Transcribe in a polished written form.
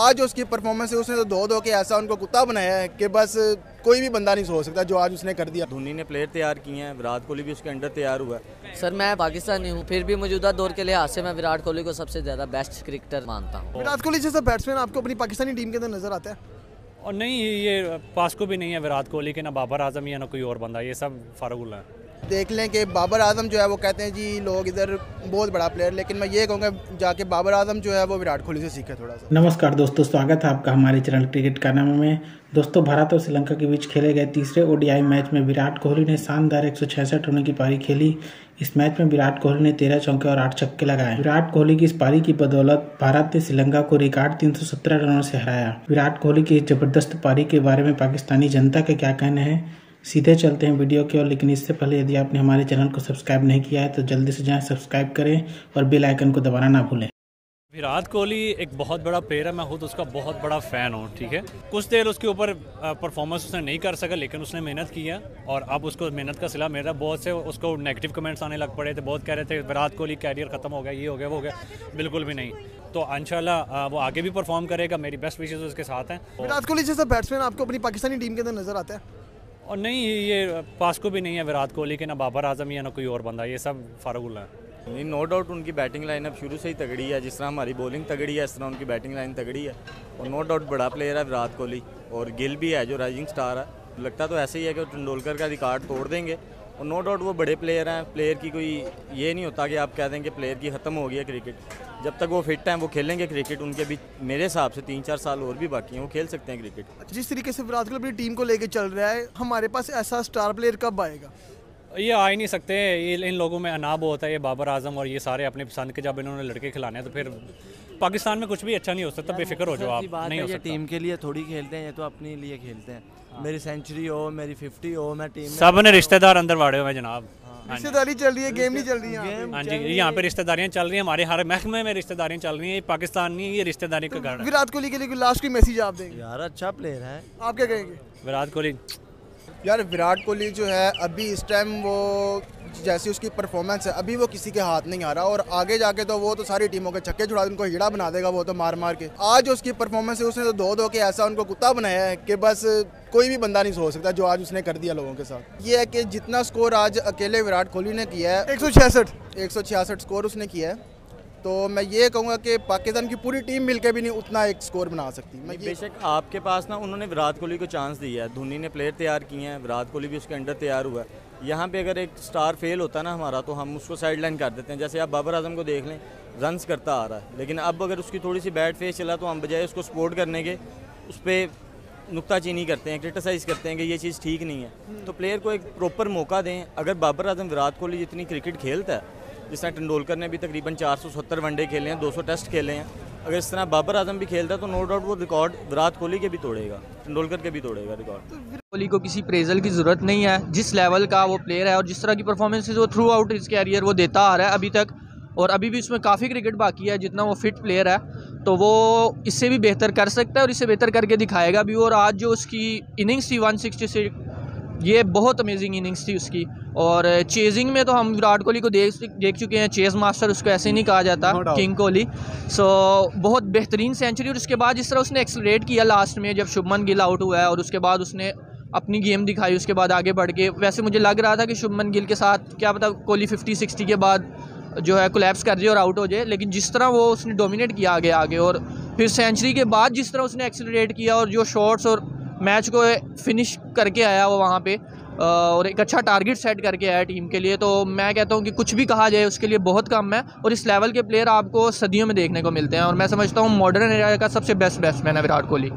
आज उसकी परफॉर्मेंस है, उसने तो धो धो के ऐसा उनको कुत्ता बनाया है कि बस कोई भी बंदा नहीं सो सकता जो आज उसने कर दिया। धोनी ने प्लेयर तैयार किए हैं, विराट कोहली भी उसके अंडर तैयार हुआ है। सर मैं पाकिस्तानी हूँ, फिर भी मौजूदा दौर के लिहाज से मैं विराट कोहली को सबसे ज़्यादा बेस्ट क्रिकेटर मानता हूँ। विराट कोहली जैसा बैट्समैन आपको अपनी पाकिस्तानी टीम के अंदर नजर आता है? और नहीं, ये पास को भी नहीं है विराट कोहली के, ना बाबर आजम या ना कोई और बंदा, ये सब फारगुल है। देख लें कि बाबर आजम जो है वो कहते हैं जी लोग इधर बहुत बड़ा प्लेयर, लेकिन मैं ये कहूँगा जाके बाबर आजम जो है वो विराट कोहली से सीखे थोड़ा सा। नमस्कार दोस्तों, स्वागत है आपका हमारे चैनल क्रिकेट कारनामे में। दोस्तों, भारत और श्रीलंका के बीच खेले गए तीसरे ODI मैच में विराट कोहली ने शानदार 166 रनों की पारी खेली। इस मैच में विराट कोहली ने 13 चौके और 8 छक्के लगाए। विराट कोहली की इस पारी की बदौलत भारत ने श्रीलंका को रिकॉर्ड 317 रनों से हराया। विराट कोहली की इस जबरदस्त पारी के बारे में पाकिस्तानी जनता के क्या कहना है, सीधे चलते हैं वीडियो की ओर। लेकिन इससे पहले यदि आपने हमारे चैनल को सब्सक्राइब नहीं किया है तो जल्दी से जाएं, सब्सक्राइब करें और बेल आइकन को दबाना ना भूलें। विराट कोहली एक बहुत बड़ा प्लेयर है, मैं खुद उसका बहुत बड़ा फ़ैन हूँ। ठीक है, कुछ देर उसके ऊपर परफॉर्मेंस उसने नहीं कर सका, लेकिन उसने मेहनत की है और अब उसको मेहनत का सिला मिल रहा है। बहुत से उसको नेगेटिव कमेंट्स आने लग पड़े थे, बहुत कह रहे थे विराट कोहली कैरियर ख़त्म हो गया, ये हो गया, वो हो गया। बिल्कुल भी नहीं, तो इंशाल्लाह वो आगे भी परफॉर्म करेगा। मेरी बेस्ट विशेज़ उसके साथ हैं। विराट कोहली जैसा बैट्समैन आपको अपनी पाकिस्तानी टीम के अंदर नज़र आता है? और नहीं, ये पास को भी नहीं है विराट कोहली के, ना बाबर आजम या ना कोई और बंदा, ये सब फारगुल है। नहीं, नो डाउट उनकी बैटिंग लाइनअप शुरू से ही तगड़ी है। जिस तरह हमारी बॉलिंग तगड़ी है, इस तरह उनकी बैटिंग लाइन तगड़ी है। और नो डाउट बड़ा प्लेयर है विराट कोहली, और गिल भी है जो राइजिंग स्टार है। लगता तो ऐसे ही है कि तेंदुलकर का रिकॉर्ड तोड़ देंगे, और नो डाउट वो बड़े प्लेयर हैं। प्लेयर की कोई ये नहीं होता कि आप कह दें कि प्लेयर की ख़त्म हो गई है क्रिकेट। जब तक वो फिट हैं वो खेलेंगे क्रिकेट। उनके भी मेरे हिसाब से 3-4 साल और भी बाकी हैं, वो खेल सकते हैं क्रिकेट। जिस तरीके से विराट कोहली अपनी टीम को लेकर चल रहा है, हमारे पास ऐसा स्टार प्लेयर कब आएगा? ये आ ही नहीं सकते, ये इन लोगों में अनाब होता है। ये बाबर आजम और ये सारे अपने पसंद के जब इन्होंने लड़के खिलाने हैं तो फिर पाकिस्तान में कुछ भी अच्छा नहीं हो सकता। बेफिक्र हो जाओ आप, नहीं हो सकता। टीम के लिए थोड़ी खेलते हैं, ये तो अपने लिए खेलते हैं। मेरी सेंचुरी हो, मेरी 50 हो, मैं टीम सब ने रिश्तेदार अंदर वाड़े हुए जनाब। रिश्तेदारी चल रही है, गेम नहीं चल रही है। हाँ जी, यहाँ पे रिश्तेदारियाँ चल रही हैं, हमारे हर महकमे में रिश्तेदारियाँ चल रही हैं। पाकिस्तान नहीं, ये रिश्तेदारी का घर। विराट कोहली के लिए लास्ट की मैसेज आप देंगे? यार अच्छा प्लेयर है, आप क्या कहेंगे? विराट कोहली, यार विराट कोहली जो है अभी इस टाइम वो जैसी उसकी परफॉर्मेंस है, अभी वो किसी के हाथ नहीं आ रहा। और आगे जाके तो वो तो सारी टीमों के छक्के छुड़ा, उनको हीड़ा बना देगा वो तो मार मार के। आज उसकी परफॉर्मेंस है, उसने तो धो धो के ऐसा उनको कुत्ता बनाया है कि बस कोई भी बंदा नहीं सो सकता जो आज उसने कर दिया लोगों के साथ। ये है कि जितना स्कोर आज अकेले विराट कोहली ने किया है 166 स्कोर उसने किया है, तो मैं ये कहूँगा कि पाकिस्तान की पूरी टीम मिलकर भी नहीं उतना एक स्कोर बना सकती। मैं बेशक आपके पास ना उन्होंने विराट कोहली को चांस दिया है, धोनी ने प्लेयर तैयार किए हैं, विराट कोहली भी उसके अंडर तैयार हुआ है। यहाँ पे अगर एक स्टार फेल होता ना हमारा, तो हम उसको साइड लाइन कर देते हैं। जैसे आप बाबर आजम को देख लें, रन्स करता आ रहा है, लेकिन अब अगर उसकी थोड़ी सी बैड फेस चला तो हम बजाय उसको सपोर्ट करने के उस पर नुक्ताचीनी करते हैं, क्रिटिसाइज़ करते हैं कि ये चीज़ ठीक नहीं है। तो प्लेयर को एक प्रॉपर मौका दें। अगर बाबर आजम विराट कोहली जितनी क्रिकेट खेलता है, जिस तरह तेंदुलकर ने भी तकरीबन 470 वनडे खेले हैं, 200 टेस्ट खेले हैं, अगर इस तरह बाबर आजम भी खेलता है तो नो डाउट वो रिकॉर्ड विराट कोहली के भी तोड़ेगा, तेंदुलकर के भी तोड़ेगा रिकॉर्ड। तो विराट कोहली को किसी प्रेजल की ज़रूरत नहीं है। जिस लेवल का वो प्लेयर है और जिस तरह की परफॉर्मेंसेज वो थ्रू आउट इस कैरियर वो देता आ रहा है अभी तक, और अभी भी उसमें काफ़ी क्रिकेट बाकी है। जितना वो फिट प्लेयर है तो वो इससे भी बेहतर कर सकता है और इससे बेहतर करके दिखाएगा भी। और आज जो उसकी इनिंग्स थी 166, ये बहुत अमेजिंग इनिंग्स थी उसकी। और चेजिंग में तो हम विराट कोहली को देख चुके हैं, चेज मास्टर उसको ऐसे ही नहीं कहा जाता, किंग कोहली। सो बहुत बेहतरीन सेंचुरी। और उसके बाद जिस तरह उसने एक्सलरेट किया लास्ट में जब शुभमन गिल आउट हुआ है, और उसके बाद उसने अपनी गेम दिखाई, उसके बाद आगे बढ़ के। वैसे मुझे लग रहा था कि शुभमन गिल के साथ क्या पता कोहली 50-60 के बाद जो है कोलैप्स कर जाए और आउट हो जाए, लेकिन जिस तरह वो उसने डोमिनेट किया आगे आगे, और फिर सेंचुरी के बाद जिस तरह उसने एक्सलरेट किया और जो शॉट्स और मैच को फिनिश करके आया वो वहाँ पे, और एक अच्छा टारगेट सेट करके आया टीम के लिए। तो मैं कहता हूँ कि कुछ भी कहा जाए उसके लिए बहुत कम है, और इस लेवल के प्लेयर आपको सदियों में देखने को मिलते हैं। और मैं समझता हूँ मॉडर्न एरा का सबसे बेस्ट बैट्समैन है विराट कोहली।